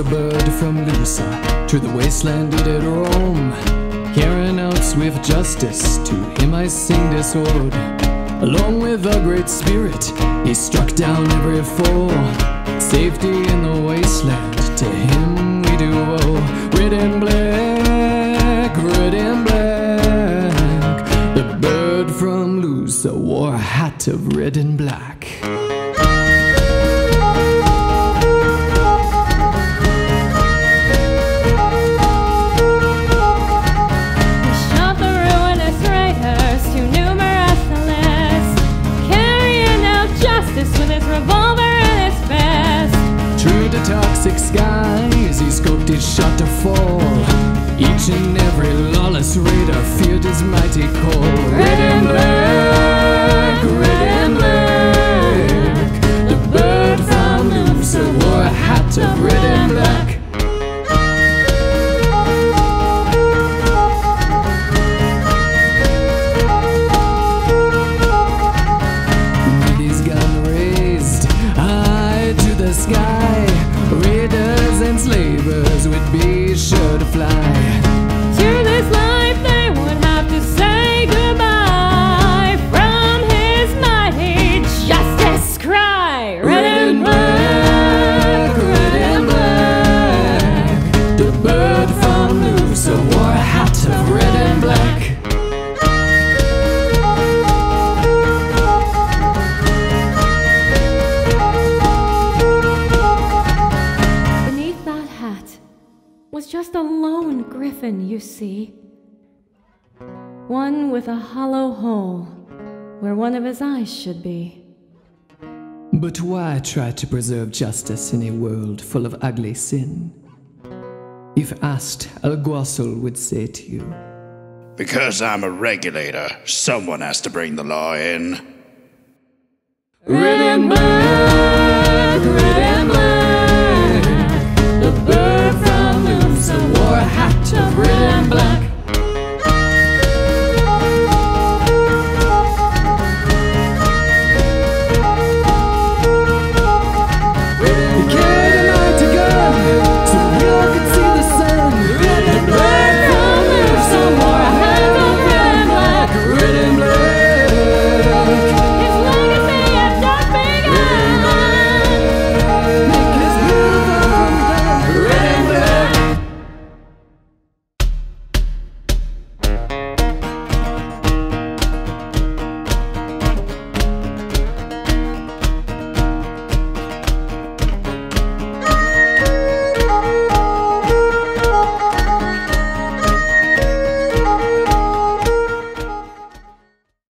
a bird from Loussa to the wasteland it had roamed, carrying out swift justice. To him I sing this ode. Along with the Great Spirit, he struck down every foe. Safety in the wasteland, to him we do owe. Red and black, red and black. The bird from Loussa wore a hat of red and black. With his revolver and his vest, true to toxic skies, he scoped his shot to fall. Each and every lawless raider feared his mighty call. Red and black, red and black. The bird from Loussa wore a hat of red and black. Sky, raiders and slavers would be sure to fly. To this life they would have to say goodbye. From his mighty justice cry, red and black, red and black. The bird from Loussa wore a hat of red and black. Was just a lone griffin, you see, one with a hollow hole where one of his eyes should be. But why try to preserve justice in a world full of ugly sin? If asked, Alguacil would say to you, "Because I'm a regulator, someone has to bring the law in." Red and black.